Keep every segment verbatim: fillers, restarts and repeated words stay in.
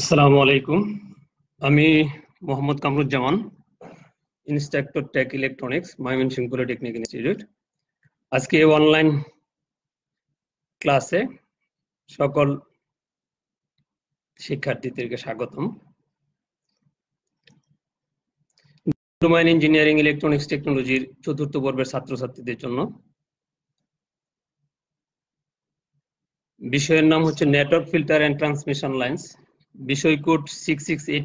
अस्सलामु अलैकुम। अमी Mohammad Kamruzzaman, instructor tech electronics, Mymensingh polytechnic institute. आज के ऑनलाइन क्लासे सकल शिक्षार्थीदेरके स्वागतम। डोमेन इंजिनियरिंग इलेक्ट्रॉनिक्स टेक्नोलॉजी चतुर्थ पर्वेर छात्र छात्रीदेर जन्य विषयेर नाम हच्छे network filter and transmission lines. विषय कोड छह छह आठ चार एक।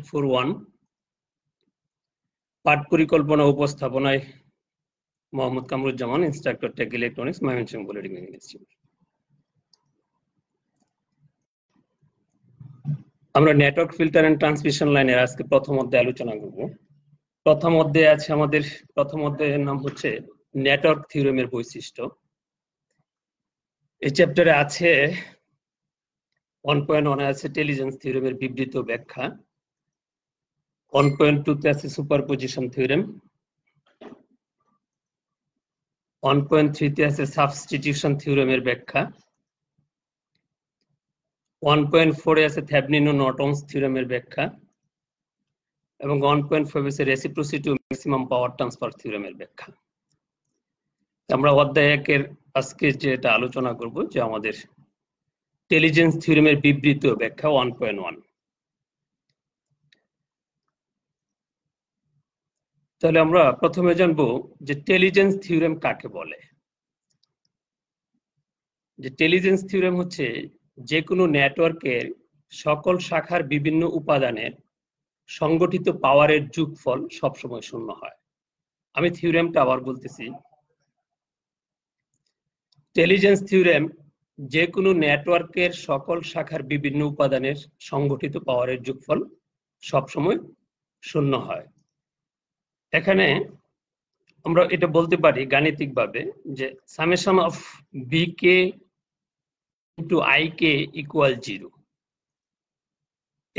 पाठ परिकल्पना उपस्थापन Mohammad Kamruzzaman, instructor tech electronics, Mymensingh polytechnic institute. Network filter and transmission line आज के प्रथम अध्याय आलोचना करब। प्रथम अध्याय आछे आमादेर प्रथम अध्याय नाम हच्छे नेटवर्क थियोरेमेर वैशिष्ट्य। एई चैप्टारे आछे टेलिजेंस थियोरेम एर विबृत व्याख्या, एक पॉइंट दो ते आछे सुपारपोजिशन थियोरेम, एक पॉइंट तीन ते आछे सबस्टिट्यूशन थियोरेम एर व्याख्या, एक पॉइंट चार ए आछे थेभनिन ओ नर्टन्स थियोरेम एर व्याख्या एबं एक पॉइंट पाँच आछे रेसिप्रोसिटी ओ मैक्सिमाम पावर ट्रांसफार थियोरेम एर व्याख्या। आमरा अध्याय एक एर आजके जेटा आलोचना करब जे आमादेर टेलिजेंस थियोरेम एर विबृत व्याख्या एक पॉइंट एक। তাহলে আমরা প্রথমে জানব যে টেলিজেন্স থিওরেম কাকে বলে। যে টেলিজেন্স থিওরেম হচ্ছে যে কোনো নেটওয়ার্কের সকল শাখার বিভিন্ন উপাদানের সংগঠিত পাওয়ারের যোগফল সবসময় শূন্য হয়। আমি থিওরেমটা আবার বলতেছি। টেলিজেন্স থিওরেম যে কোনো নেটওয়ার্কের সকল শাখার বিভিন্ন উপাদানের সংগঠিত পাওয়ারের যোগফল সবসময় শূন্য হয়। এখানে আমরা এটা বলতে পারি গাণিতিকভাবে যে summation of B K into I K equal zero.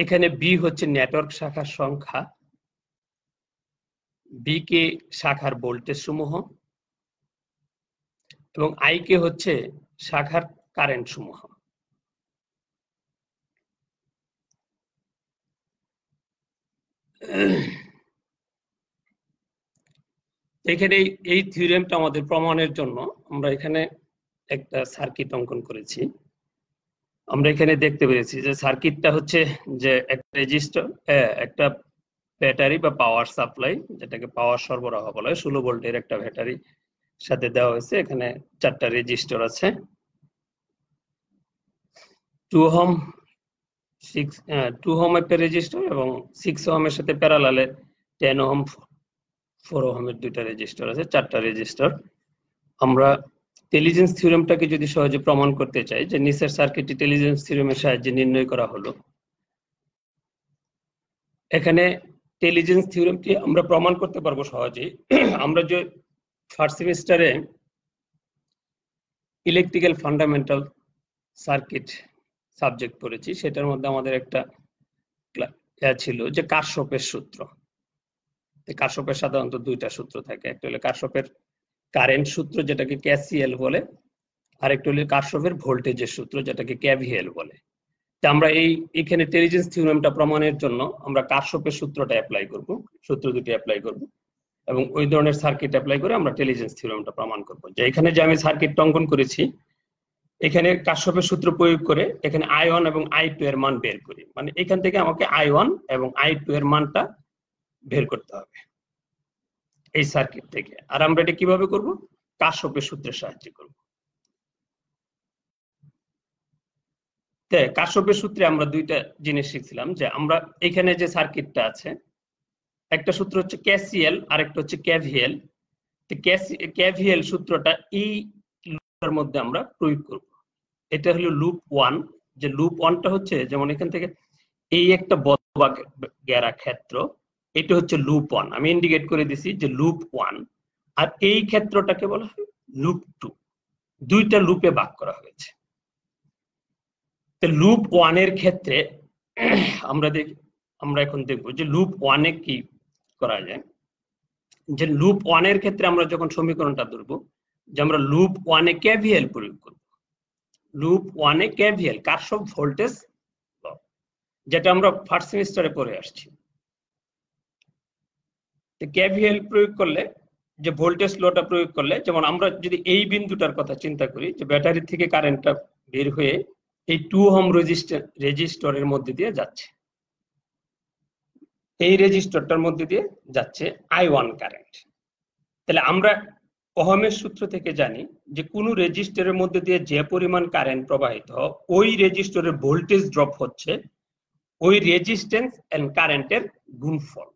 এখানে বি হচ্ছে নেটওয়ার্ক শাখার সংখ্যা, বি কে শাখার ভোল্টেজ সমূহ এবং আই কে হচ্ছে শাখার কারেন্ট সমূহ। এখানে এই থিওরেমটা আমাদের প্রমাণের জন্য আমরা এখানে একটা সার্কিট অঙ্কন করেছি। আমরা এখানে দেখতে পেরেছি যে সার্কিটটা হচ্ছে যে একটা রেজিস্টার, একটা ব্যাটারি বা পাওয়ার সাপ্লাই, যেটাকে পাওয়ার সরবরাহ বলা হয়, ষোলো ভোল্টের একটা ব্যাটারি সাথে দেওয়া হয়েছে। এখানে চারটা রেজিস্টার আছে, দুই ওহম দুই ওহম একটা রেজিস্টার এবং ছয় ওহম এর সাথে প্যারালালে দশ ওহম চার ওহম এর দুইটা রেজিস্টার আছে, চারটা রেজিস্টার। আমরা টেলিজেন্স থিওরেমটাকে যদি সহজে প্রমাণ করতে চাই যে নিচের সার্কিটটি টেলিজেন্স থিওরেমের সাহায্যে নির্ণয় করা হলো। এখানে টেলিজেন্স থিওরেমটি আমরা প্রমাণ করতে পারবো সহজেই। আমরা যে ফার্স্ট সেমিস্টারে ইলেকট্রিক্যাল ফান্ডামেন্টাল সার্কিট সাবজেক্ট পড়েছি, সেটার মধ্যে আমাদের একটা ছিল যে কারশফের সূত্র। কারশফের সাধারণত দুইটা সূত্র থাকে, একটা হলো কারশফের কারেন্ট সূত্র যেটাকে কেসিএল বলে, আর একটা হলো কারশফের ভোল্টেজের সূত্র যেটাকে কেভিএল বলে। তো আমরা এই এখানে টেলিজেন্স থিওরেমটা প্রমাণের জন্য আমরা কারশফের সূত্রটা অ্যাপ্লাই করব, সূত্র দুটি অ্যাপ্লাই করব এবং ওই ধরনের সার্কিট অ্যাপ্লাই করে আমরা টেলিজেন্স থিওরেমটা প্রমাণ করবো। যে এখানে যে আমি সার্কিটটা অঙ্কন করেছি, এখানে কারশফের সূত্র প্রয়োগ করে এখানে আই ওয়ান এবং আই টু এর মান বের করি, মানে এখান থেকে আমাকে আই ওয়ান এবং আই টু এর মানটা বের করতে হবে এই সার্কিট থেকে। আর আমরা এটা কিভাবে করব? কারশফের সূত্রের সাহায্যে করব। তে কারশফের সূত্রে আমরা দুইটা জিনিস শিখছিলাম যে আমরা এখানে যে সার্কিটটা আছে, একটা সূত্র হচ্ছে কেসিএল আর একটা হচ্ছে কেভিএল। তো কেভিএল সূত্রটা ই লুপের মধ্যে আমরা প্রয়োগ করব। এটা হলো লুপ ওয়ান। যে লুপ ওয়ানটা হচ্ছে যেমন এখান থেকে এই একটা বদ্ধ বা ঘেরা ক্ষেত্র, এটা হচ্ছে লুপ ওয়ান। আমি ইন্ডিকেট করে দিছি যে লুপ ওয়ান, আর এই ক্ষেত্রটাকে বলা হয় লুপ টু। দুইটা লুপে ভাগ করা হয়েছে। তো লুপ ওয়ান এর ক্ষেত্রে আমরা দেখি, আমরা এখন দেখব যে লুপ ওয়ান এ কি করা যায়। যে লুপ ওয়ান এর ক্ষেত্রে আমরা যখন সমীকরণটা ধরব যে আমরা লুপ ওয়ান এ কেভিএল প্রয়োগ করব, লুপ ওয়ান এ কেভিএল কারশফ ভোল্টেজ। যেটা আমরা ফার্স্ট সেমিস্টারে পড়ে আসছি। তো কেভিএল প্রয়োগ করলে, যে ভোল্টেজ লটা প্রয়োগ করলে, যেমন আমরা যদি এই বিন্দুটার কথা চিন্তা করি যে ব্যাটারি থেকে কারেন্টটা বের হয়ে এই টু ওহম রেজিস্টর রেজিস্টরের মধ্যে দিয়ে যাচ্ছে, এই রেজিস্টরটার মধ্যে দিয়ে যাচ্ছে আই ওয়ান কারেন্ট। তাহলে আমরা ওহমের সূত্র থেকে জানি যে কোন রেজিস্টরের মধ্যে দিয়ে যে পরিমাণ কারেন্ট প্রবাহিত হয় ওই রেজিস্টরের ভোল্টেজ ড্রপ হচ্ছে ওই রেজিস্ট্যান্স এন্ড কারেন্টের গুণফল।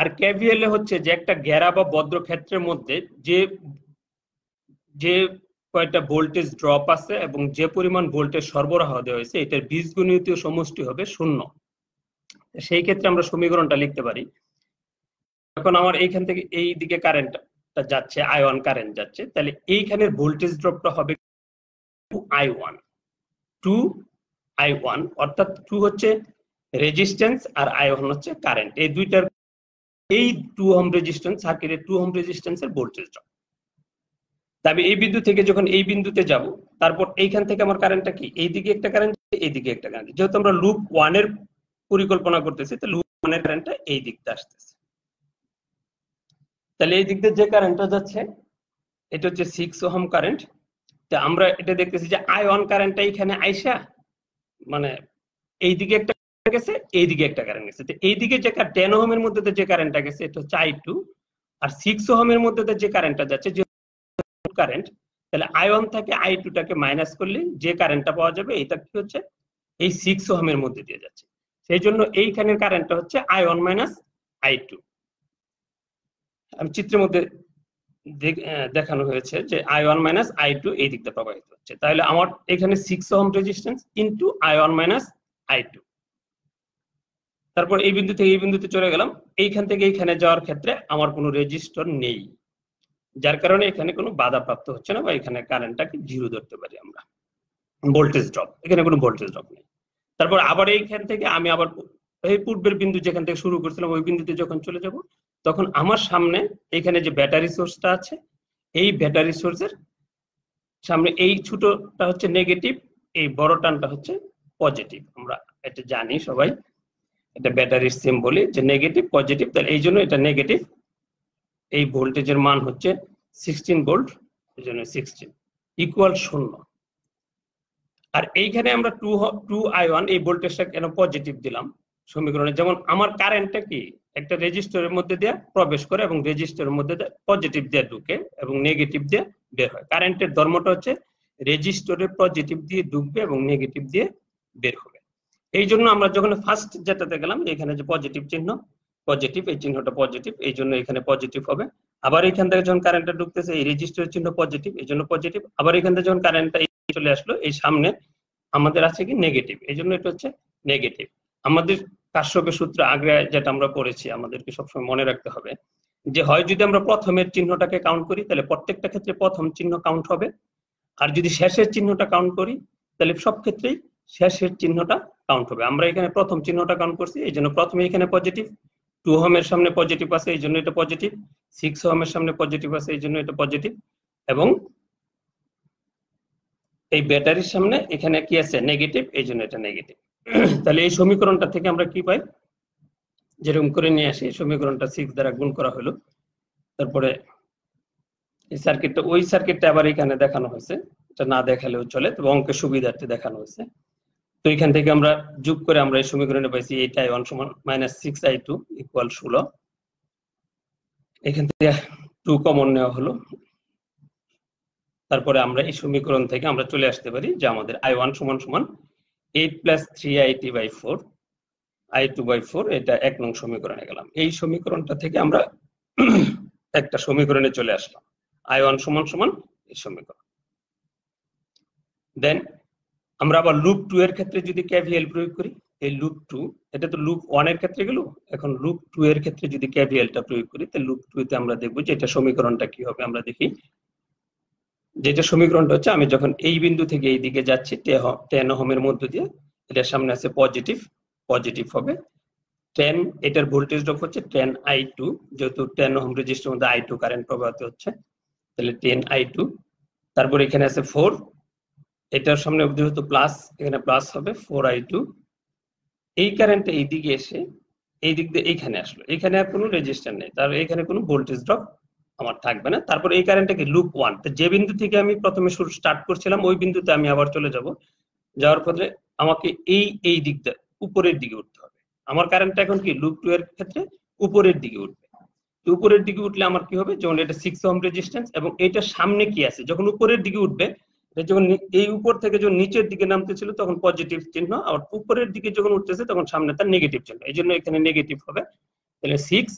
আর কেভিএল হচ্ছে যে একটা ঘেরা বা বদ্ধ ক্ষেত্রের মধ্যে যে যে কয়টা ভোল্টেজ ড্রপ আছে এবং যে পরিমাণ ভোল্টেজ সরবরাহ দেওয়া হয়েছে এটার বীজগণিতীয় সমষ্টি হবে শূন্য। সেই ক্ষেত্রে আমরা সমীকরণটা লিখতে পারি, এখন আমার এইখান থেকে এই দিকে কারেন্টটা যাচ্ছে আই ওয়ান কারেন্ট যাচ্ছে, তাহলে এইখানের ভোল্টেজ ড্রপটা হবে two I one two I one অর্থাৎ টু হচ্ছে রেজিস্ট্যান্স আর আই ওয়ান হচ্ছে কারেন্ট, এই দুইটার এই টু ওহম রেজিস্ট্যান্স সার্কিটের টু ওহম রেজিস্ট্যান্সের ভোল্টেজ ড্রপ। তবে এই বিন্দু থেকে যখন এই বিন্দুতে যাব, তারপর এইখান থেকে আমার কারেন্টটা কি এইদিকে একটা কারেন্ট এইদিকে একটা কারেন্ট, যেহেতু আমরা লুপ ওয়ান এর পরিকল্পনা করতেছি তো লুপ ওয়ান এর কারেন্টটা এই দিক দিয়ে আসতেছে, তাহলে এই দিক দিয়ে যে কারেন্টটা যাচ্ছে এটা হচ্ছে সিক্স ওহম কারেন্ট। তো আমরা এটা দেখতেছি যে আই ওয়ান কারেন্টটা এইখানে আইসা মানে এইদিকে একটা গেছে এইদিকে একটা কারেন্ট গেছে, তো এইদিকে যে টেন ওহমের মধ্যে যে কারেন্টটা গেছে এটা হচ্ছে আই টু, আর সিক্স ওহমের মধ্যে যে কারেন্টটা যাচ্ছে কারেন্ট, তাহলে আই ওয়ান থেকে আই টু টাকে মাইনাস করলে যে কারেন্টটা পাওয়া যাবে এটা কি হচ্ছে এই সিক্স ওহমের মধ্যে দিয়ে যাচ্ছে, সেই জন্য এইখানের কারেন্টটা হচ্ছে I one minus I two. আমি চিত্রের মধ্যে দেখানো হয়েছে যে I one minus I two এই দিকটা প্রবাহিত হচ্ছে, তাহলে আমার এখানে six ohm resistance into I one minus I two, তারপর এই বিন্দু থেকে এই বিন্দুতে চলে গেলাম, এইখান থেকে এইখানে যাওয়ার ক্ষেত্রে আমার কোনো রেজিস্টর নেই, যার কারণে এখানে কোনো বাধা প্রাপ্ত হচ্ছে না বা এখানে কারেন্টটাকে জিরো ধরতে পারি আমরা, ভোল্টেজ ড্রপ এখানে কোনো ভোল্টেজ ড্রপ নেই। তারপর আবার এইখান থেকে আমি আবার এই পূর্বের বিন্দু যেখান থেকে শুরু করছিলাম ওই বিন্দুতে যখন চলে যাব, তখন আমার সামনে এখানে যে ব্যাটারি সোর্সটা আছে এই ব্যাটারি সোর্সের সামনে এই ছোটটা হচ্ছে নেগেটিভ, এই বড় টানটা হচ্ছে পজিটিভ, আমরা এটা জানি সবাই, এটা ব্যাটারির সিম্বল যে নেগেটিভ পজিটিভ, তাহলে এই জন্য এটা নেগেটিভ, এই ভোল্টেজের মান হচ্ছে সিক্সটিন ভোল্ট, এই জন্য সিক্সটিন ইকুয়াল শূন্য। আর এইখানে আমরা টু টু আই ওয়ান এই ভোল্টেজটা কেন পজিটিভ দিলাম সমীকরণে, যেমন আমার কারেন্টটা কি একটা রেজিস্টরের মধ্যে দিয়ে প্রবেশ করে এবং রেজিস্টরের মধ্যে দিয়ে পজিটিভ দিয়ে ঢুকে এবং নেগেটিভ দিয়ে বের হয়, কারেন্টের ধর্মটা হচ্ছে রেজিস্টরে পজিটিভ দিয়ে ঢুকবে এবং নেগেটিভ দিয়ে বের হবে। এই জন্য আমরা যখন ফার্স্ট যেটাতে গেলাম এখানে যে পজিটিভ চিহ্ন পজিটিভ এই চিহ্নটা পজিটিভ, এই জন্য এখানে পজিটিভ হবে, আবার এখান থেকে যখন কারেন্টটা ঢুকতেছে এই রেজিস্টরের চিহ্ন পজিটিভ এই জন্য পজিটিভ, আবার এখান থেকে যখন কারেন্টটা চলে আসলো এই সামনে আমাদের আছে কি নেগেটিভ এই জন্য এটা হচ্ছে নেগেটিভ। আমাদের কাশ্যপের সূত্র আগে যেটা আমরা পড়েছি আমাদেরকে সবসময় মনে রাখতে হবে যে হয় যদি আমরা প্রথমের চিহ্নটাকে কাউন্ট করি তাহলে প্রত্যেকটা ক্ষেত্রে প্রথম চিহ্ন কাউন্ট হবে, আর যদি শেষের চিহ্নটা কাউন্ট করি তাহলে সব ক্ষেত্রেই শেষের চিহ্নটা কাউন্ট হবে। আমরা এখানে প্রথম চিহ্নটা কাউন্ট করছি এই জন্য প্রথমে এখানে পজিটিভ, টু ওহমের সামনে পজিটিভ আছে এই জন্য এটা পজিটিভ, সিক্স ওহমের সামনে পজিটিভ আছে এই জন্য এটা পজিটিভ, এবং এই ব্যাটারির সামনে এখানে কি আছে নেগেটিভ এই জন্য এটা নেগেটিভ। তাহলে এই সমীকরণটা থেকে আমরা কি পাই, যেরকম করে নিয়ে আসি সমীকরণটা সিক্স দ্বারা গুণ করা হলো, তারপরে এই সার্কিটটা ওই সার্কিটটা আবার এখানে দেখানো হয়েছে, এটা না দেখালেও চলে তবে অঙ্কের সুবিধার্থে দেখানো হয়েছে। তো এখান থেকে আমরা যোগ করে আমরা এই সমীকরণে পাইছি এইট আই ওয়ান সমান minus six I two equal ষোলো, এখান থেকে টু কমন নেওয়া হলো, তারপরে আমরা এই সমীকরণ থেকে আমরা চলে আসতে পারি যে আমাদের আই ওয়ান সমান সমান eight plus three I T by four I two by four, এটা এক নং সমীকরণে গেলাম। এই সমীকরণটা থেকে আমরা একটা সমীকরণে চলে আসলাম আই ওয়ান সমান সমান এই সমীকরণ। দেন আমরা আবার লুপ টু এর ক্ষেত্রে যদি কেভিএল প্রয়োগ করি, এই লুপ টু এটা তো লুপ ওয়ান এর ক্ষেত্রে গেল, এখন লুপ টু এর ক্ষেত্রে যদি কেভিএলটা প্রয়োগ করি তাহলে লুপ টু তে আমরা দেখবো যে এটা সমীকরণটা কি হবে। আমরা দেখি যেটা সমীকরণটা হচ্ছে আমি যখন এই বিন্দু থেকে এই দিকে যাচ্ছি টেন ওহমের মধ্য দিয়ে, এটার সামনে আছে পজিটিভ পজিটিভ হবে টেন, এটার ভোল্টেজ ড্রপ হচ্ছে টেন আই টু, যেহেতু টেন ওহম রেজিস্টরের মধ্যে আই টু কারেন্ট প্রবাহিত হচ্ছে তাহলে টেন আই টু, তারপর এখানে আছে ফোর এটার সামনে যেহেতু প্লাস, এখানে প্লাস হবে ফোর আই টু। এই কারেন্টটা এইদিকে এসে এই দিক দিয়ে এইখানে আসলো, এখানে আর কোনো রেজিস্ট্যান্স নেই, তার এখানে কোনো ভোল্টেজ ড্রপ আমার থাকবে না। তারপর এই কারেন্টটাকে লুপ ওয়ান, তো যে বিন্দু থেকে আমি প্রথমে শুরু স্টার্ট করছিলাম ওই বিন্দুতে আমি আবার চলে যাব, যাওয়ার পরে আমাকে এই এই দিকটা উপরের দিকে উঠতে হবে। আমার কারেন্টটা এখন কি লুপ টু এর ক্ষেত্রে উপরের দিকে উঠবে, উপরের দিকে উঠলে আমার কি হবে, যেমন এটা সিক্স ওহম রেজিস্ট্যান্স এবং এটার সামনে কি আছে, যখন উপরের দিকে উঠবে, যখন এই উপর থেকে যখন নিচের দিকে নামতেছিল তখন পজিটিভ চিহ্ন, আর উপরের দিকে যখন উঠতেছে তখন সামনে তার নেগেটিভ চিহ্ন, এই জন্য এখানে নেগেটিভ হবে। তাহলে সিক্স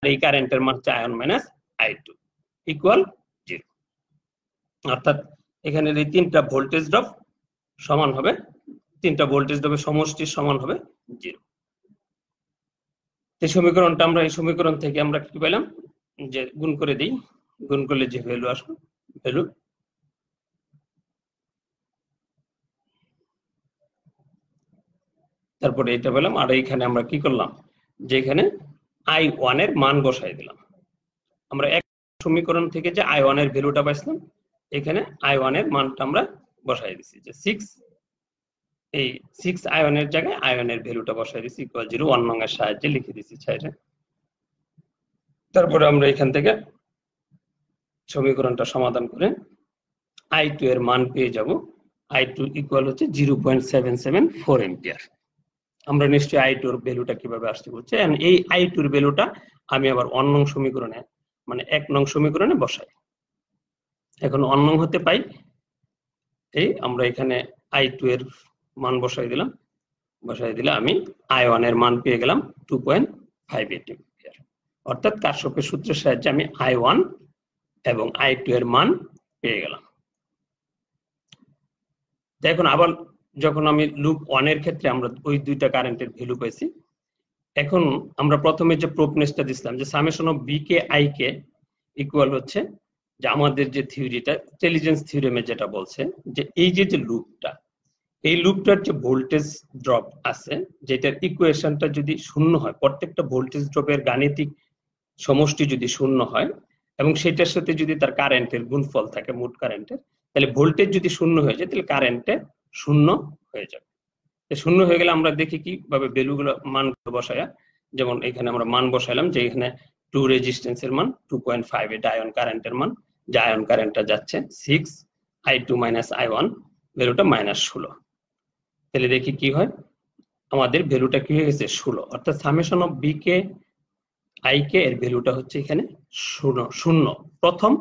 আর এই কারেন্টের মান হচ্ছে I one minus I two equal zero, অর্থাৎ এখানে এই তিনটা ভোল্টেজ ড্রপ সমান হবে, তিনটা ভোল্টেজ ড্রপের সমষ্টি সমান হবে জিরো। এই সমীকরণটা আমরা এই সমীকরণ থেকে আমরা কি পেলাম, যে গুণ করে দিই, গুণ করলে যে ভ্যালু আসবে, ভ্যালু তারপরে এটা পেলাম। আর এইখানে আমরা কি করলাম, যে এখানে আই ওয়ান এর মান বসাই দিলাম, আমরা এক সমীকরণ থেকে যে আই ওয়ান এর ভ্যালুটা পাইছিলাম এখানে আই ওয়ান এর মানটা আমরা বসাই দিচ্ছি, যে সিক্স, এই সিক্স আয়নের জায়গায় আয়নের ভ্যালুটা বসাই দিচ্ছি ইকুয়াল জিরো, ওয়ান নং এর সাহায্যে লিখে দিচ্ছি ছাইরে। তারপরে আমরা এখান থেকে সমীকরণটা সমাধান করে আই টু এর মান পেয়ে যাব, আই টু ইকুয়াল হচ্ছে zero point seven seven four ampere. আমরা নিশ্চয়ই আই টুর ভ্যালুটা কিভাবে আসতে বলছে, এই আই টুর ভ্যালুটা আমি আবার ওয়ান নং সমীকরণে, মানে এক নং সমীকরণে বসাই, এখন ওয়ান নং হতে পাই, এই আমরা এখানে আই টু এর মান বসাই দিলাম, বসাই দিলে আমি আই ওয়ান এর মান পেয়ে গেলাম two point five eight ampere, অর্থাৎ কারশফের সূত্রের সাহায্যে আমি আই ওয়ান এবং আই টু এর মান পেয়ে গেলাম। এখন আবার যখন আমি লুপ ওয়ান এর ক্ষেত্রে আমরা ওই দুইটা কারেন্টের ভ্যালু পাইছি, এখন আমরা প্রথমে যে প্রোপনেসটা দিছিলাম, যে summation of B K I K equal হচ্ছে, যে আমাদের যে থিওরিটা ইন্টেলিজেন্স থিওরেমে যেটা বলছে, যে এই যে যে লুপটা, এই লুপটার যে ভোল্টেজ ড্রপ আছে যেটার ইকুয়েশনটা যদি শূন্য হয়, প্রত্যেকটা ভোল্টেজ ড্রপের গাণিতিক সমষ্টি যদি শূন্য হয় এবং সেটার সাথে যদি তার কারেন্টের গুণফল থাকে মোট কারেন্টের, তাহলে ভোল্টেজ যদি শূন্য হয়ে যায় তাহলে কারেন্টে শূন্য হয়ে যাবে। শূন্য হয়ে গেলে আমরা দেখি কিভাবে ভ্যালুগুলো মান বসায়, যেমন এখানে আমরা মান বসাইলাম, যে এখানে টু রেজিস্ট্যান্সের মান two point five eight I one কারেন্টের মান, যে আয়ন কারেন্টটা যাচ্ছে six, I two minus I one ভ্যালুটা মাইনাস ষোলো, তাহলে দেখি কি হয়, আমাদের ভ্যালুটা কি হয়ে গেছে ষোলো, অর্থাৎ summation of B K I K এর ভ্যালুটা হচ্ছে এখানে শূন্য, প্রথম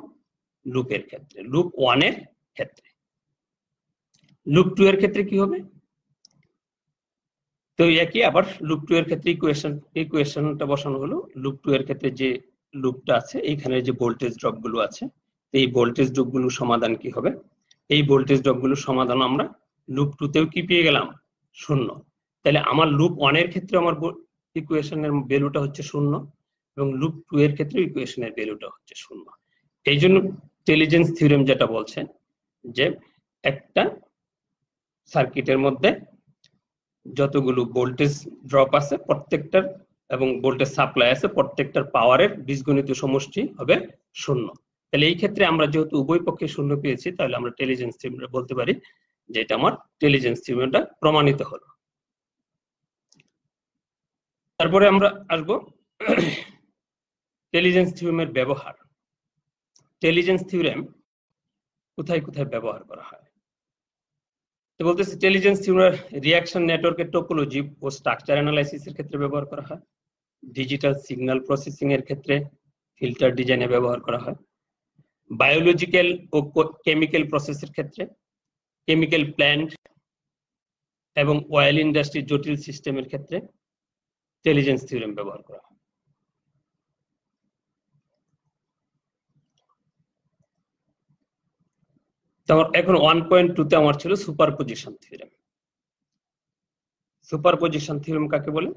লুপের ক্ষেত্রে, লুপ ওয়ান এর ক্ষেত্রে। লুপ টু এর ক্ষেত্রে কি হবে, তো একই আবার লুপ টু এর ক্ষেত্রে ইকুয়েশন, ইকুয়েশনটা বসানো হলো, লুপ টু এর ক্ষেত্রে যে লুপটা আছে এইখানে যে ভোল্টেজ ড্রপ গুলো আছে, এই ভোল্টেজ ড্রপ গুলোর সমাধান কি হবে, এই ভোল্টেজ ড্রপ গুলোর সমাধান আমরা লুপ টু তেও কি পেয়ে গেলাম শূন্য, তাহলে আমার লুপ ওয়ান এর ক্ষেত্রে আমার ইকুয়েশনের ভ্যালুটা হচ্ছে শূন্য এবং লুপ টু এর ক্ষেত্রে ইকুয়েশনের ভ্যালুটা হচ্ছে শূন্য। এই জন্য ইন্টেলিজেন্স থিওরেম যেটা বলছে, যে একটা সার্কিটের মধ্যে যতগুলো ভোল্টেজ ড্রপ আছে প্রত্যেকটার এবং ভোল্টেজ সাপ্লাই আছে প্রত্যেকটার পাওয়ারের বীজগণিত সমষ্টি হবে শূন্য। তাহলে এই ক্ষেত্রে আমরা যেহেতু উভয় পক্ষে শূন্য পেয়েছি, তাহলে আমরা ইন্টেলিজেন্স থিওরেম বলতে পারি যেটা আমার ইন্টেলিজেন্স থিওরেমটা প্রমাণিত হলো। তারপরে আমরা আসব ইন্টেলিজেন্স থিওরেমের ব্যবহার, ইন্টেলিজেন্স থিওরেম কোথায় কোথায় ব্যবহার করা হয়। তো বলতেছি ইন্টেলিজেন্স থিওরেম রিয়াকশন নেটওয়ার্কের টোপোলজি ও স্ট্রাকচার অ্যানালাইসিসের ক্ষেত্রে ব্যবহার করা হয়, ডিজিটাল সিগন্যাল প্রসেসিং এর ক্ষেত্রে ফিল্টার ডিজাইনে ব্যবহার করা হয়, বায়োলজিক্যাল ও কেমিক্যাল প্রসেসের ক্ষেত্রে, কেমিক্যাল প্ল্যান্ট এবং অয়েল ইন্ডাস্ট্রির জটিল সিস্টেমের ক্ষেত্রে ইন্টেলিজেন্স থিওরেম ব্যবহার করা হয়। এখন ওয়ান পয়েন্ট টু তে আমার ছিল সুপারপজিশন থিওরেম। সুপারপজিশন থিওরেম কাকে বলে,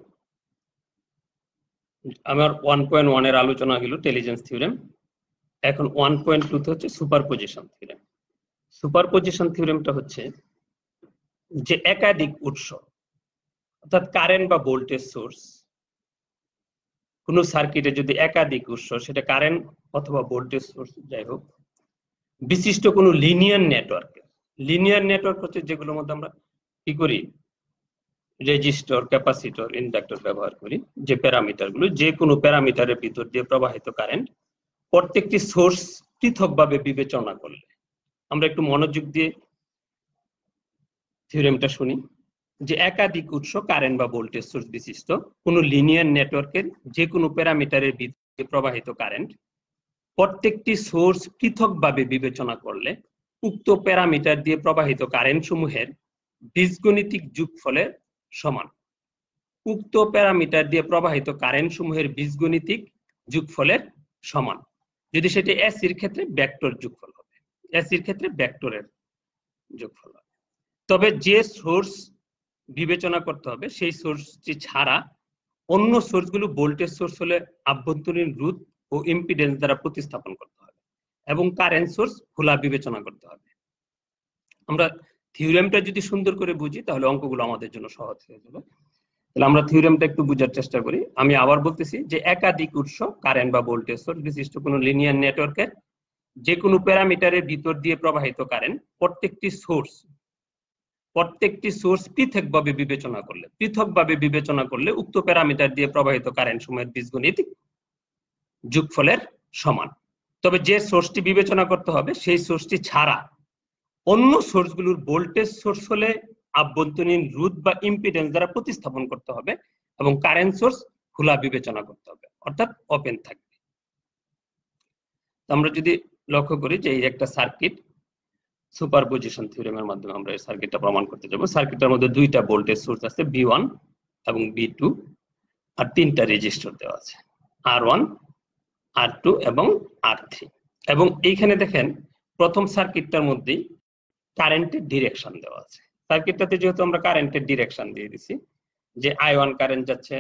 আমার ওয়ান পয়েন্ট ওয়ান এর আলোচনা গেল ইন্টেলিজেন্স থিওরেম, এখন ওয়ান পয়েন্ট টু তে হচ্ছে সুপারপজিশন থিওরেম। সুপারপজিশন থিওরেমটা হচ্ছে যে একাধিক উৎস, অর্থাৎ কারেন্ট বা ভোল্টেজ সোর্স, কোন সার্কিটে যদি একাধিক উৎস, সেটা কারেন্ট অথবা ভোল্টেজ সোর্স যাই হোক, বিশিষ্ট কোনো লিনিয়ার নেটওয়ার্কের লিনিয়ার নেটওয়ার্ক হচ্ছে যেগুলোর মধ্যে আমরা কি করি রেজিস্টর ক্যাপাসিটর ইন্ডাক্টর ব্যবহার করি, যে প্যারামিটারগুলো যে কোনো প্যারামিটারের ভিতর দিয়ে প্রবাহিত কারেন্ট প্রত্যেকটি সোর্স পৃথকভাবে বিবেচনা করলে। আমরা একটু মনোযোগ দিয়ে থিওরেমটা শুনি যে একাধিক উৎস কারেন্ট বা ভোল্টেজ সোর্স বিশিষ্ট কোনো লিনিয়ার নেটওয়ার্কের যে কোনো প্যারামিটারের ভিতর দিয়ে প্রবাহিত কারেন্ট প্রত্যেকটি সোর্স পৃথকভাবে বিবেচনা করলে উক্ত প্যারামিটার দিয়ে প্রবাহিত কারেন্ট সমূহের বীজগণিতিক যোগফলের সমান। উক্ত প্যারামিটার দিয়ে প্রবাহিত কারেন্ট সমূহের বীজগণিতিক যোগফলের সমান যদি সেটি এসির ক্ষেত্রে ভেক্টর যোগফল হবে, এসির ক্ষেত্রে ভেক্টরের যোগফল হবে। তবে যে সোর্স বিবেচনা করতে হবে সেই সোর্সটি ছাড়া অন্য সোর্সগুলো ভোল্টেজ সোর্স হলে আভ্যন্তরীণ রোধ ও ইম্পিডেন্স দ্বারা প্রতিস্থাপন করতে হবে এবং কারেন্ট সোর্স খোলা বিবেচনা করতে হবে। আমরা থিওরেমটা যদি সুন্দর করে বুঝি তাহলে অঙ্কগুলো আমাদের জন্য সহজ হয়ে যাবে। তাহলে আমরা থিওরেমটা একটু বোঝার চেষ্টা করি। আমি আবার বলতেছি যে একাধিক উৎস কারেন্ট বা ভোল্টেজ সোর্স বিশিষ্ট কোনো লিনিয়ার নেটওয়ার্কের যে কোনো প্যারামিটারের ভিতর দিয়ে প্রবাহিত কারেন্ট প্রত্যেকটি সোর্স প্রত্যেকটি সোর্স পৃথকভাবে বিবেচনা করলে পৃথকভাবে বিবেচনা করলে উক্ত প্যারামিটার দিয়ে প্রবাহিত কারেন্ট সময়ের বীজগণিতিক যোগফলের সমান। তবে যে সোর্সটি বিবেচনা করতে হবে সেই সোর্সটি ছাড়া অন্য সোর্সগুলোর ভোল্টেজ সোর্স হলে আভ্যন্তরীণ রোধ বা ইম্পিডেন্স দ্বারা প্রতিস্থাপন করতে হবে এবং কারেন্ট সোর্স খোলা বিবেচনা করতে হবে, অর্থাৎ ওপেন থাকবে। আমরা যদি লক্ষ্য করি যে এই একটা সার্কিট সুপারপজিশন থিওরেমের মাধ্যমে আমরা এই সার্কিটটা প্রমাণ করতে যাব। সার্কিটটার মধ্যে দুইটা ভোল্টেজ সোর্স আছে বি ওয়ান এবং বি টু আর তিনটা রেজিস্টর দেওয়া আছে আর ওয়ান আর টু এবং আর থ্রি। এবং এইখানে দেখেন প্রথম সার্কিটটার মধ্যে কারেন্টের ডিরেকশন দেওয়া আছে। সার্কিটটাতে যেহেতু আমরা কারেন্টের ডিরেকশন দিয়ে দিছি যে আই ওয়ান কারেন্ট যাচ্ছে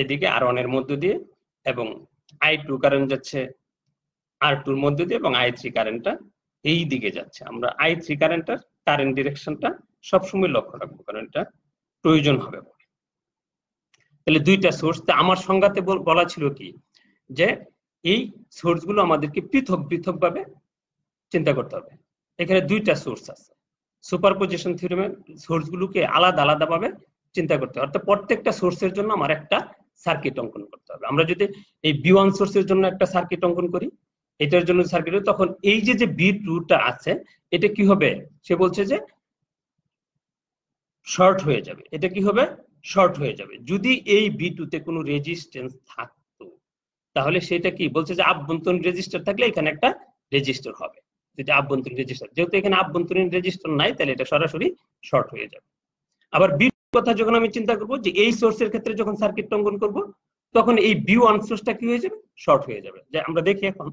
এদিকে আর ওয়ান এর মধ্য দিয়ে এবং আই টু কারেন্ট যাচ্ছে আর টু এর মধ্য দিয়ে এবং আই থ্রি কারেন্টটা এই দিকে যাচ্ছে, আমরা আই থ্রি কারেন্টটার কারেন্ট ডিরেকশনটা সবসময় লক্ষ্য রাখবো কারণ এটা প্রয়োজন হবে। তাহলে দুইটা সোর্স তা আমার সংজ্ঞাতে বলা ছিল কি যে এই সোর্সগুলো আমাদেরকে পৃথক পৃথকভাবে চিন্তা করতে হবে। এখানে দুইটা সোর্স আছে, সুপারপজিশন থিওরেমের সোর্সগুলোকে আলাদা আলাদাভাবে চিন্তা করতে হবে, অর্থাৎ প্রত্যেকটা সোর্সের জন্য আমার একটা সার্কিট অঙ্কন করতে হবে। আমরা যদি এই বি ওয়ান সোর্সের জন্য একটা সার্কিট অঙ্কন করি এটার জন্য সার্কিট, তখন এই যে যে বি টু টা আছে এটা কি হবে, সে বলছে যে শর্ট হয়ে যাবে, এটা কি হবে শর্ট হয়ে যাবে। যদি এই বি টু তে কোনো রেজিস্ট্যান্স থাকতো তাহলে সেটা কি বলছে যে আভ্যন্তরীণ রেজিস্টার থাকলে এখানে একটা রেজিস্টার হবে, যেটা আভ্যন্তরীণ রেজিস্টার, যেহেতু এখানে আভ্যন্তরীণ রেজিস্টার নাই তাহলে এটা সরাসরি শর্ট হয়ে যাবে। আবার বি কথা যখন আমি চিন্তা করব যে এই সোর্সের ক্ষেত্রে যখন সার্কিট অঙ্কন করব তখন এই বি ওয়ান সোর্সটা কি হয়ে যাবে শর্ট হয়ে যাবে। যে আমরা দেখি এখন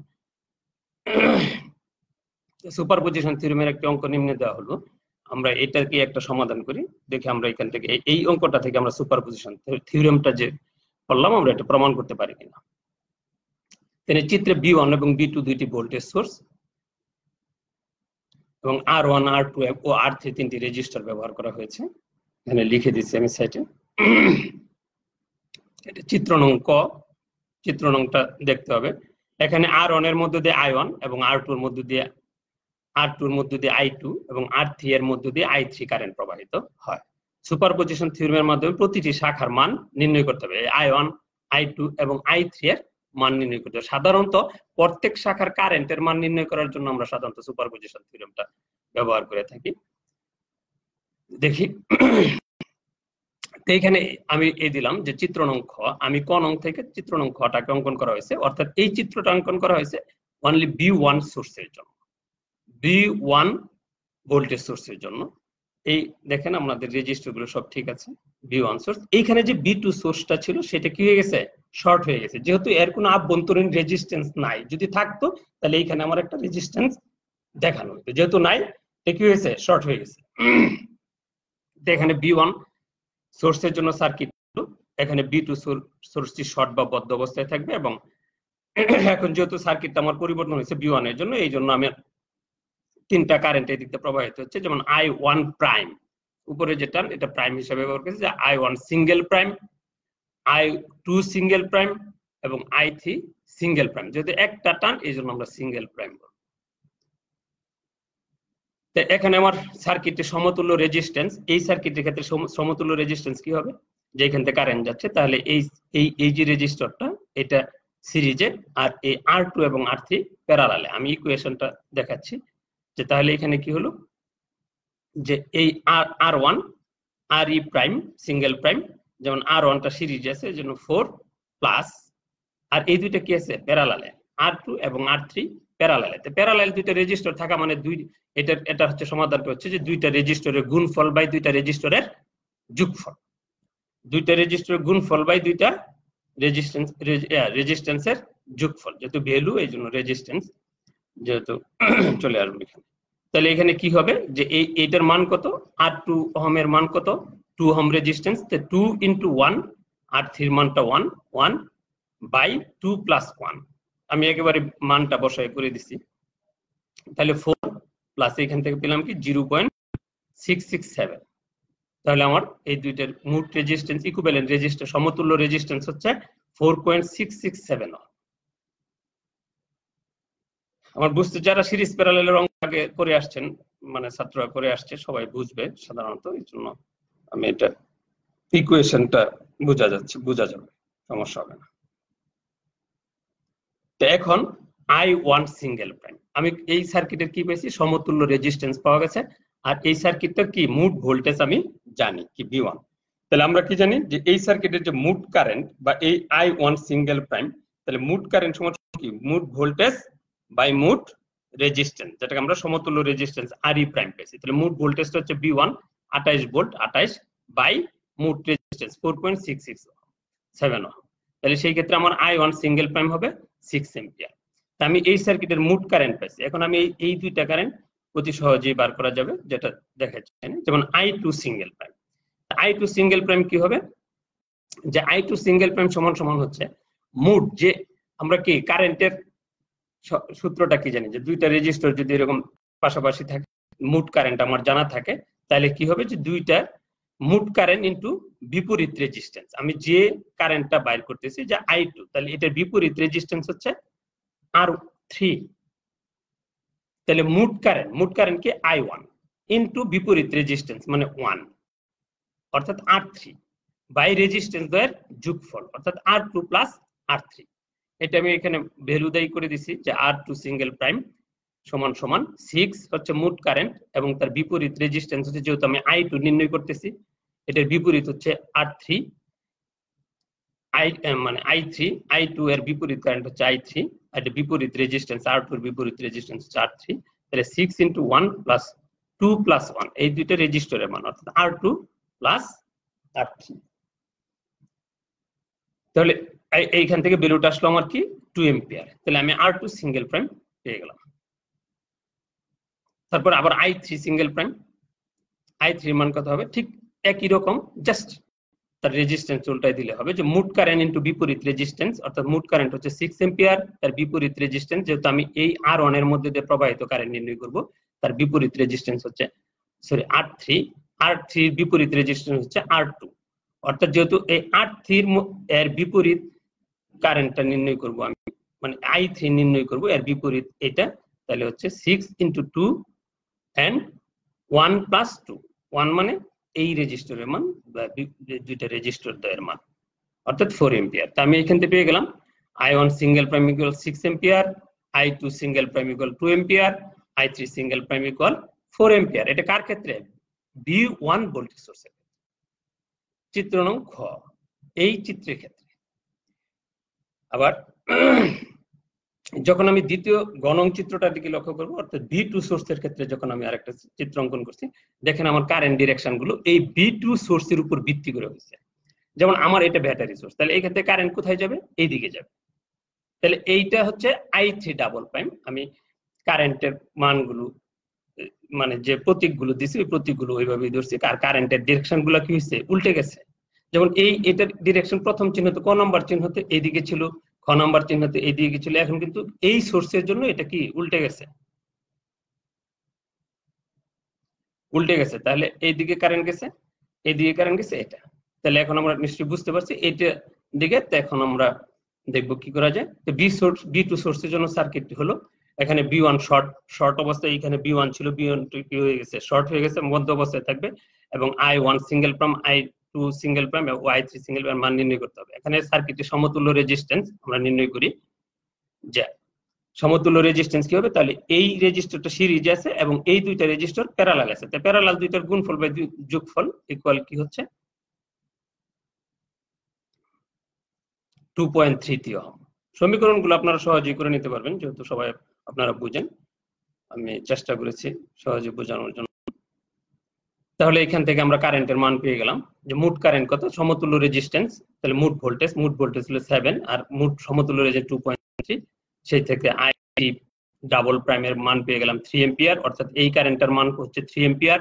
সুপারপজিশন থিওরেমের একটা অঙ্ক নিম্নে দেওয়া হলো, আমরা এটাকে একটা সমাধান করি দেখি আমরা এখান থেকে এই অঙ্কটা থেকে আমরা সুপারপজিশন থিওরেমটা যে করলাম আমরা এটা প্রমাণ করতে পারি কিনা। চিত্রে বি ওয়ান এবং বি টু দুইটি ভোল্টেজ সোর্স এবং আর ওয়ান আর টু ও আর থ্রি তিনটি রেজিস্টার ব্যবহার করা হয়েছে। এখানে লিখে দিচ্ছি আমি সাইটে, এটা চিত্র নং ক, চিত্র নংটা দেখতে হবে। এখানে আর ওয়ান এর মধ্য দিয়ে আই ওয়ান এবং আর টু এর মধ্য দিয়ে আর টু এর মধ্য দিয়ে আই টু এবং আর থ্রি এর মধ্য দিয়ে আই থ্রি কারেন্ট প্রবাহিত হয়। সুপারপজিশন থিওরেমের মাধ্যমে প্রতিটি শাখার মান নির্ণয় করতে হবে, আই ওয়ান আই টু এবং আই থ্রি এর মান নির্ণয় করতে হবে। সাধারণত প্রত্যেক শাখার কারেন্টের মান নির্ণয় করার জন্য আমরা সাধারণত সুপারপজিশন থিওরেমটা ব্যবহার করে থাকি। দেখি এইখানে আমি এই দিলাম যে চিত্র নং খ, আমি ক নং থেকে চিত্র নং খটাকে অঙ্কন করা হয়েছে, অর্থাৎ এই চিত্রটা অঙ্কন করা হয়েছে অনলি বি ওয়ান সোর্সের জন্য, বি ওয়ান ভোল্টেজ সোর্সের জন্য। এই দেখেন আমাদের রেজিস্টারগুলো সব ঠিক আছে বি ওয়ান সোর্স। এইখানে যে বি টু সোর্সটা ছিল সেটা কি হয়ে গেছে শর্ট হয়ে গেছে, যেহেতু এর কোনো আভ্যন্তরীণ রেজিস্ট্যান্স নাই, যদি থাকতো তাহলে এইখানে আমার একটা রেজিস্ট্যান্স দেখানো হতো, যেহেতু নাই এটা কি হয়েছে শর্ট হয়ে গেছে। এখানে বি ওয়ান সোর্সের জন্য সার্কিট, এখানে বি টু সোর্সটি শর্ট বা বদ্ধ অবস্থায় থাকবে এবং এখন যেহেতু সার্কিটটা আমার পরিবর্তন হয়েছে বি ওয়ান এর জন্য এই জন্য আমি তিনটা কারেন্ট এই দিক থেকে প্রবাহিত হচ্ছে, যেমন আই ওয়ান প্রাইম উপরে যেটা এটা প্রাইম হিসেবে ব্যবহার করেছে, যে I one single prime I two single prime এবং আই থ্রি সিঙ্গেল প্রাইম, যেহেতু একটা টান এই জন্য আমরা সিঙ্গেল প্রাইম বলবো। तो এখানে আমার সার্কিটের সমতুল্য রেজিস্ট্যান্স এই সার্কিটের ক্ষেত্রে সমতুল্য রেজিস্ট্যান্স কি হবে যেখান থেকে কারেন্ট যাচ্ছে তাহলে এই এই এই যে রেজিস্টরটা এটা সিরিজে আর এই আর টু এবং আর থ্রি প্যারালালে আমি ইকুয়েশনটা দেখাচ্ছি যে তাহলে এখানে কি হলো যে এই আর আর1 আরই প্রাইম সিঙ্গেল প্রাইম যেমন আর1 টা সিরিজে আছে এজন্য ফোর প্লাস আর এই দুইটা কি আছে প্যারালালে আর টু এবং আর থ্রি প্যারালালে তে প্যারালাল দুইটা রেজিস্টর থাকা মানে দুই এটা এটা হচ্ছে সমাধানটা হচ্ছে যে দুইটা রেজিস্টরের গুণফল বাই দুইটা রেজিস্টরের যোগফল দুইটা রেজিস্টরের গুণফল বাই দুইটা রেজিস্ট্যান্স রেজিস্ট্যান্সের যোগফল যেহেতু ভ্যালু এইজন্য রেজিস্ট্যান্স যেহেতু চলে আসবে এখানে তাহলে এখানে কি হবে যে এই এটার মান কত আর টু ওহম এর মান কত টু ওহম রেজিস্ট্যান্স তে two into one R three এর মানটা one one by two plus one আমি একেবারে মানটা বসায় করে দিছি তাহলে ফোর প্লাস এইখান থেকে পেলাম কি zero point six six seven তাহলে আমার এই দুইটার মোট রেজিস্ট্যান্স ইকুইভ্যালেন্ট রেজিস্ট্যান্স সমতুল্য রেজিস্ট্যান্স হচ্ছে four point six six seven আমার বুঝতে যারা সিরিজ প্যারালালের অঙ্ক আগে করে আসছেন মানে ছাত্ররা করে আসছে সবাই বুঝবে সাধারণত এইজন্য আমি এটা ইকুয়েশনটা বোঝা যাচ্ছে বোঝা যাবে সমস্যা হবে না তো এখন আই ওয়ান সিঙ্গেল প্রাইম আমি এই সার্কিটের কি পাইছি সমতুল্য রেজিস্ট্যান্স পাওয়া গেছে আর এই সার্কিটটার কি মোট ভোল্টেজ আমি জানি কি ভি ওয়ান তাহলে আমরা কি জানি যে এই সার্কিটের যে মোট কারেন্ট বা এই আই ওয়ান সিঙ্গেল প্রাইম তাহলে মোট কারেন্ট সমান কি মোট ভোল্টেজ বাই মোট রেজিস্ট্যান্স যেটাকে আমরা সমতুল্য রেজিস্ট্যান্স আরই প্রাইম পাইছি তাহলে মোট ভোল্টেজটা হচ্ছে ভি ওয়ান আঠাইশ ভোল্ট আঠাইশ বাই মোট resistance four point six six seven ohm তাহলে সেই ক্ষেত্রে আমার আই ওয়ান সিঙ্গেল প্রাইম হবে সিক্স एंपियर तो हमें এই সার্কিটের মোট কারেন্ট পাইছি এখন আমি এই এই দুইটা কারেন্ট অতি সহজেই বার করা যাবে যেটা দেখা যাচ্ছে যেমন I two single prime I two single prime কি হবে যে আই টু সিঙ্গেল প্রাইম সমান সমান হচ্ছে মোট যে আমরা কি কারেন্টের সূত্রটা কি জানি যে দুইটা রেজিস্টর যদি এরকম পাশাপাশি থাকে মোট কারেন্ট আমার জানা থাকে তাহলে কি হবে যে দুইটা মোট কারেন্ট ইনটু বিপরীত রেজিস্ট্যান্স আমি যে কারেন্টটা বাইর করতেছি যে আই টু তাহলে এটার বিপরীত রেজিস্ট্যান্স হচ্ছে আর থ্রি তাহলে মোট কারেন্ট মোট কারেন্ট কি আই ওয়ান ইনটু বিপরীত রেজিস্ট্যান্স মানে ওয়ান অর্থাৎ আর থ্রি বাই রেজিস্ট্যান্স এর যোগফল অর্থাৎ R two plus R three এটা আমি এখানে ভ্যালু দাই করে দিছি যে আর টু সিঙ্গেল প্রাইম সমান সমান সিক্স হচ্ছে মোট কারেন্ট এবং তার বিপরীত রেজিস্ট্যান্স হচ্ছে যেটা আমি আই টু নির্ণয় করতেছি এটার বিপরীত হচ্ছে আর থ্রি আই মানে আই থ্রি আই টু এর বিপরীত কারেন্ট হচ্ছে আই থ্রি আর এর বিপরীত রেজিস্ট্যান্স আর টু এর বিপরীত রেজিস্ট্যান্স হচ্ছে আর থ্রি তাহলে six into one plus two plus one এই দুটো রেজিস্টরের মান অর্থাৎ R two plus R three তাহলে এইখান থেকে ভ্যালুটা আসলো আমার কি টু एंपিয়ার তাহলে আমি আর টু সিঙ্গেল প্রাইম পেয়ে গেলাম তারপর আবার I three single prime I three এর মান কত হবে ঠিক একই রকম জাস্ট তার রেজিস্ট্যান্স উল্টাই দিলে হবে যে মোট কারেন্ট ইনটু বিপরীত রেজিস্ট্যান্স অর্থাৎ মোট কারেন্ট হচ্ছে সিক্স एंपিয়ার তার বিপরীত রেজিস্ট্যান্স যেটা আমি এই আর ওয়ান এর মধ্যে দিয়ে প্রবাহিত কারেন্ট নির্ণয় করব তার বিপরীত রেজিস্ট্যান্স হচ্ছে sorry R three R three এর বিপরীত রেজিস্ট্যান্স হচ্ছে আর টু অর্থাৎ যেহেতু এই আর থ্রি এর বিপরীত কারেন্টটা নির্ণয় করব আমি মানে আই থ্রি নির্ণয় করব এর বিপরীত এটা তাহলে হচ্ছে six into two and one plus two one মানে এই রেজিস্টরের মান দুইটা রেজিস্টর এর মান অর্থাৎ ফোর एंपিয়ার তো আমি এইখান থেকে পেয়ে গেলাম I one single prime equal six ampere I two single prime equal two ampere I three single prime equal four ampere এটা কার ক্ষেত্রে ভি ওয়ান ভোল্টেজ সোর্সে চিত্র নং খ এই চিত্রের ক্ষেত্রে আবার যখন আমি দ্বিতীয় গণং চিত্রটার দিকে লক্ষ্য করব অর্থাৎ ভি টু সোর্সের ক্ষেত্রে যখন আমি আরেকটা চিত্র অঙ্কন করছি দেখেন আমার কারেন্ট ডিরেকশন গুলো এই ভি টু সোর্সের উপর ভিত্তি করে হয়েছে যেমন আমার এটা ব্যাটারি সোর্স তাহলে এইখান থেকে কারেন্ট কোথায় যাবে এই দিকে যাবে তাহলে এইটা হচ্ছে আই থ্রি ডাবল প্রাইম আমি কারেন্টের মানগুলো মানে যে প্রতীকগুলো দিছি ওই প্রতীকগুলো ওইভাবেই ধরছি আর কারেন্টের ডিরেকশনগুলো কি হয়েছে উল্টে গেছে যেমন এই এটার ডিরেকশন প্রথম চিহ্নতে ক নাম্বার চিহ্নতে এইদিকে ছিল খ নাম্বার চিহ্নতে এদিকে গিয়েছিল এখন কিন্তু এই সোর্সের জন্য এটা কি উল্টে গেছে উল্টে গেছে তাহলে এইদিকে কারেন্ট গেছে এইদিকে কারেন্ট গেছে এটা তাহলে এখন আমরা নিশ্চয়ই বুঝতে পারছি এটা দিকে তো এখন আমরা দেখব কি করা যায় তো বি সোর্স বি টু সোর্সের জন্য সার্কিট হলো এখানে বি ওয়ান শর্ট শর্ট অবস্থায় এখানে বি ওয়ান ছিল বি ওয়ান টু হয়ে গেছে শর্ট হয়ে গেছে মধ্য অবস্থায় থাকবে এবং I one single prime I two single prime এবং আই থ্রি সিঙ্গেল প্রাইম মান নির্ণয় করতে হবে। এখানে সার্কিটের সমতুল্য রেজিস্ট্যান্স আমরা নির্ণয় করি যা সমতুল্য রেজিস্ট্যান্স কি হবে তাহলে এই রেজিস্টরটা সিরিজে আছে এবং এই দুইটা রেজিস্টর প্যারালাল আছে তাই প্যারালাল দুইটার গুণফল বাই যোগফল ইকুয়াল কি হচ্ছে টু পয়েন্ট থ্রি থিওরেম। সমীকরণগুলো আপনারা সহজেই করে নিতে পারবেন যেহেতু সবাই আপনারা বুঝেন আমি চেষ্টা করেছি সহজে বোঝানোর জন্য। তাহলে এখান থেকে আমরা কারেন্টের মান পেয়ে গেলাম যে মোট কারেন্ট কত সমতুল্য রেজিস্ট্যান্স তাহলে মোট ভোল্টেজ মোট ভোল্টেজ হলো সেভেন আর মোট সমতুল্য রেজিস্ট্যান্স টু পয়েন্ট থ্রি সেই থেকে আই ডাবল প্রাইমের মান পেয়ে গেলাম থ্রি এম্পিয়ার অর্থাৎ এই কারেন্টের মান হচ্ছে three ampere.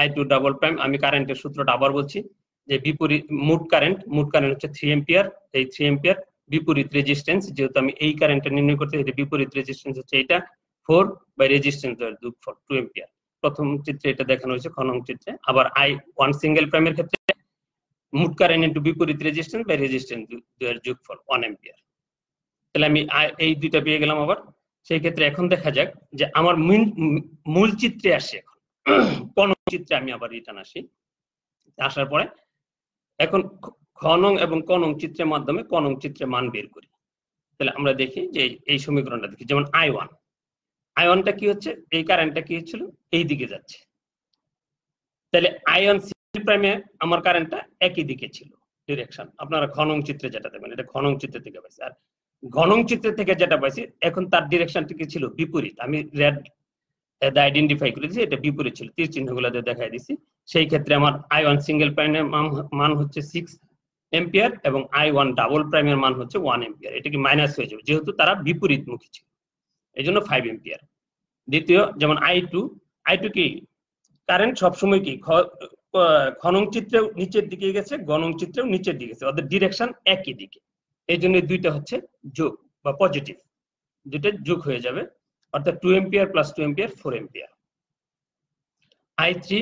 I two double prime আমি কারেন্টের সূত্রটা আবার বলছি যে বিপরীত মোট কারেন্ট মোট কারেন্ট হচ্ছে থ্রি এম্পিয়ার এই থ্রি এম্পিয়ার বিপরীত রেজিস্ট্যান্স যেহেতু আমি এই কারেন্টটা নির্ণয় করতে এটা বিপরীত রেজিস্ট্যান্স হচ্ছে এটা ফোর বাই রেজিস্ট্যান্স এর যোগফল টু এম্পিয়ার। প্রথম চিত্রে এটা দেখানো হয়েছে খ নং চিত্রে আবার আই ওয়ান সিঙ্গেল প্রাইমের ক্ষেত্রে মোট কারেন্ট ইনটু বিপরীত রেজিস্ট্যান্স বাই রেজিস্ট্যান্স এর যোগফল ওয়ান এম্পিয়ার। তাহলে আমি এই দুইটা পেয়ে গেলাম আবার সেই ক্ষেত্রে এখন দেখা যাক যে আমার মূল চিত্রে আসি এখন কোন চিত্রে আমি আবার রিটার্ন আসি আসার পরে এখন খ নং এবং ক নং চিত্রের মাধ্যমে ক নং চিত্রের মান বের করি। তাহলে আমরা দেখি যে এই সমীকরণটা দেখি যেমন আই ওয়ান আই ওয়ানটা কি হচ্ছে এই কারেন্টটা কি হচ্ছিল এই দিকে যাচ্ছে তাহলে আই ওয়ান সিঙ্গেল প্রাইমে আমার কারেন্টটা একই দিকে ছিল ডিরেকশন আপনারা খ নং চিত্রে যেটা দেখবেন এটা খ নং চিত্র থেকে পাইছি আর ঘ নং চিত্র থেকে যেটা পাইছি এখন তার ডিরেকশনটা কি ছিল বিপরীত আমি রেড এটা আইডেন্টিফাই করেছি এটা বিপরীত ছিল তীর চিহ্নগুলোতে দেখাই দিছি। সেই ক্ষেত্রে আমার আই ওয়ান সিঙ্গেল প্রাইমের মান হচ্ছে সিক্স এম্পিয়ার এবং আই ওয়ান ডাবল প্রাইমের মান হচ্ছে ওয়ান এম্পিয়ার এটা কি মাইনাস হয়ে যাবে যেহেতু তারা বিপরীতমুখী ছিল এই জন্য ফাইভ এম্পিয়ার। দ্বিতীয় যেমন আই টু আই টু কি কারেন্ট সবসময় কি খনন চিত্রেও নিচের দিকে গেছে গণন চিত্রেও নিচের দিকে গেছে ওদের ডিরেকশন একই দিকে এই জন্য দুইটা হচ্ছে যোগ বা পজিটিভ দুইটা যোগ হয়ে যাবে অর্থাৎ two ampere plus two ampere four ampere. I three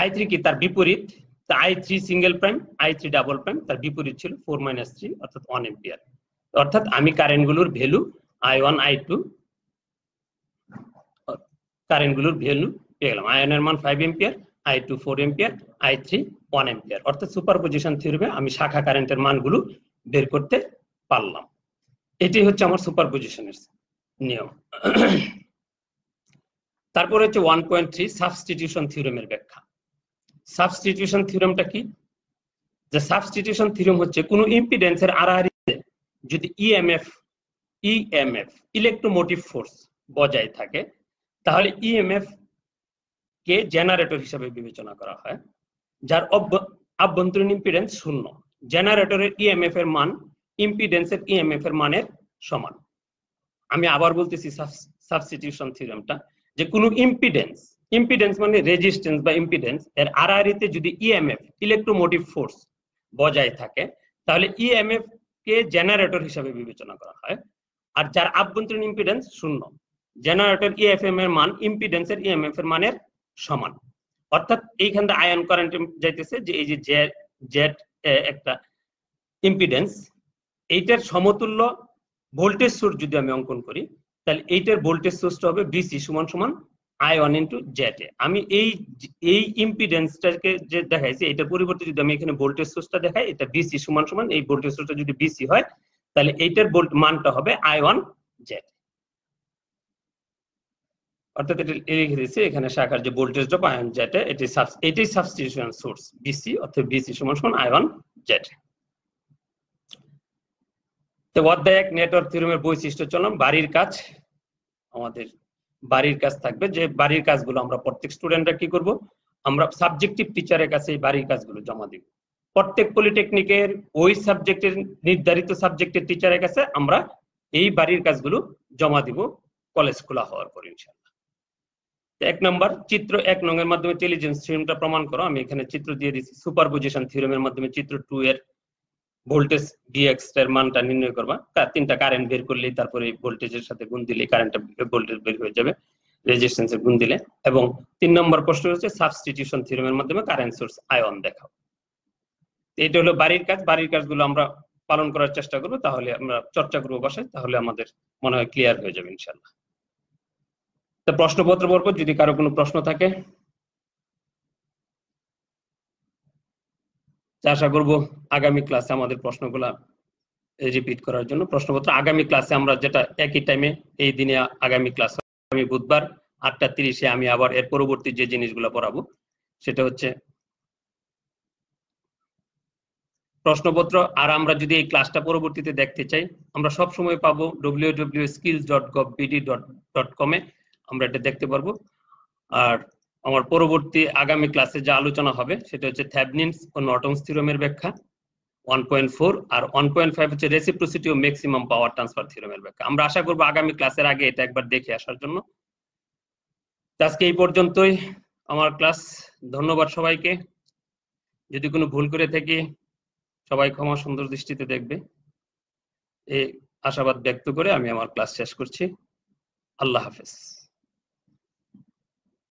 I three কি তার বিপরীত তা I three single prime I three double prime তার বিপরীত ছিল ফোর মাইনাস থ্রি অর্থাৎ ওয়ান এম্পিয়ার অর্থাৎ আমি কারেন্টগুলোর value I one I two কারেন্টগুলোর ভ্যালু পেয়ে গেলাম আই ওয়ান এর মান five ampere I two four ampere I three one ampere অর্থাৎ সুপারপজিশন থিওরেমে আমি শাখা কারেন্টের মানগুলো বের করতে পারলাম। এটাই হচ্ছে আমার সুপারপজিশনের নিয়ম। তারপরে হচ্ছে ওয়ান পয়েন্ট থ্রি সাবস্টিটিউশন থিওরেমের ব্যাখ্যা। সাবস্টিটিউশন থিওরেমটা কি যে সাবস্টিটিউশন থিওরেম হচ্ছে কোনো ইম্পিডেন্সের আড়াআড়িতে যদি ইএমএফ ইএমএফ ইলেকট্রোমোটিভ ফোর্স বজায় থাকে তাহলে ইএমএফ কে জেনারেটর হিসেবে বিবেচনা করা হয় যার আভ্যন্তরীণ ইম্পিডেন্স শূন্য জেনারেটরের ইএমএফ এর মান ইম্পিডেন্সের ইএমএফ এর মানের সমান। আমি আবার বলতেছি সাবস্টিটিউশন থিওরেমটা যে কোনো ইম্পিডেন্স ইম্পিডেন্স মানে রেজিস্ট্যান্স বা ইম্পিডেন্স এর আড়াআড়িতে যদি ইএমএফ ইলেকট্রোমোটিভ ফোর্স বজায় থাকে তাহলে ইএমএফ কে জেনারেটর হিসেবে বিবেচনা করা হয় আর যার আভ্যন্তরীণ ইম্পিডেন্স শূন্য জেনারেটর ইএফএম এর মান ইম্পিডেন্সের ইএমএফ এর মানের সমান। অর্থাৎ এইখান থেকে আয়ন কারেন্ট যাইতেছে যে এই যে জেড জেড একটা ইম্পিডেন্স এইটার সমতুল্য ভোল্টেজ সোর্স যদি আমি অঙ্কন করি তাহলে এইটার ভোল্টেজ সোর্সটা হবে বিসি সমান সমান আই ওয়ান ইন্টু জেড এ আমি এই এই ইম্পিডেন্সটাকে যে দেখাইছি এটা পরিবর্তে যদি আমি এখানে ভোল্টেজ সোর্সটা দেখাই এটা বিসি সমান সমান এই ভোল্টেজ সোর্সটা যদি বিসি হয় তাহলে এইটার ভোল্ট মানটা হবে আই ওয়ান জেড অর্থাৎ এটা লিখে দিয়েছি এখানে শাখার যে voltage drop I one Z এটি এটাই সাবস্টিটিউশন সোর্স বিসি অর্থাৎ বিসি সমান সমান আই ওয়ান জেড। তো অধ্যায় এক নেটওয়ার্ক থিওরেমের বৈশিষ্ট্য চলুন বাড়ির কাজ আমাদের বাড়ির কাজ থাকবে যে বাড়ির কাজগুলো আমরা প্রত্যেক স্টুডেন্টরা কি করব আমরা সাবজেক্টিভ টিচারের কাছে এই বাড়ির কাজগুলো জমা দিব প্রত্যেক পলিটেকনিকের ওই সাবজেক্টের নির্ধারিত সাবজেক্টের টিচারের কাছে আমরা এই বাড়ির কাজগুলো জমা দিব কলেজ খোলা হওয়ার পর ইনশাআল্লাহ। এক নম্বর চিত্র এক নং এর মাধ্যমে টেলিজেন্স থিওরেমটা প্রমাণ করো আমি এখানে চিত্র দিয়ে দিচ্ছি সুপারপজিশন থিওরেমের মাধ্যমে চিত্র টু এর ভোল্টেজ ভিএক্স এর মানটা নির্ণয় করবা তার তিনটা কারেন্ট বের করলেই তারপরে ভোল্টেজের সাথে গুণ দিলে কারেন্টটা ভোল্টেজ বের হয়ে যাবে রেজিস্ট্যান্সের গুণ দিলে। এবং তিন নম্বর প্রশ্ন হচ্ছে সাবস্টিটিউশন থিওরেমের মাধ্যমে কারেন্ট সোর্স আয়ন দেখাও। এটা হলো বাড়ির কাজ বাড়ির কাজগুলো আমরা পালন করার চেষ্টা করবো তাহলে আমরা চর্চা করবো বাসায় তাহলে আমাদের মনে হয় ক্লিয়ার হয়ে যাবে ইনশাআল্লাহ। तो प्रश्नपत्र पर्व जो कारो कोनो प्रश्न थाके आशा करब आगामी क्लासे आमादेर प्रश्नगुला रिपीट करार जोन्नो प्रश्नपत्र आगामी क्लासे आमरा जेटा एकई टाइमे एई दिने आगामी क्लास आगामी बुधवार आठटा त्रिश ए आमी आबार एर परवर्ती जे जिनिसगुला पढ़ाबो सेटा होच्छे प्रश्नपत्र और आमरा जोदि एई क्लासटा परवर्तीते देखते चाइ आमरा सब समय पाबो W W W dot skills dot gov dot B D dot com ए आमरा এটা দেখতে পারবো আর আমার পরবর্তী আগামী ক্লাসে যা আলোচনা হবে সেটা হচ্ছে থেভনিনস ও নর্টনস থিওরেমের ব্যাখ্যা এক পয়েন্ট চার আর এক পয়েন্ট পাঁচ হচ্ছে রেসিপ্রোসিটি ও ম্যাক্সিমাম পাওয়ার ট্রান্সফার থিওরেমের ব্যাখ্যা আমরা আশা করব আগামী ক্লাসের আগে এটা একবার দেখে আসার জন্য আজকে এই পর্যন্তই আমার ক্লাস ধন্যবাদ সবাইকে যদি কোনো ভুল করে থাকি সবাই ক্ষমা সুন্দর দৃষ্টিতে দেখবে এই আশাবাদ ব্যক্ত করে আমি আমার ক্লাস শেষ করছি আল্লাহ হাফেজ।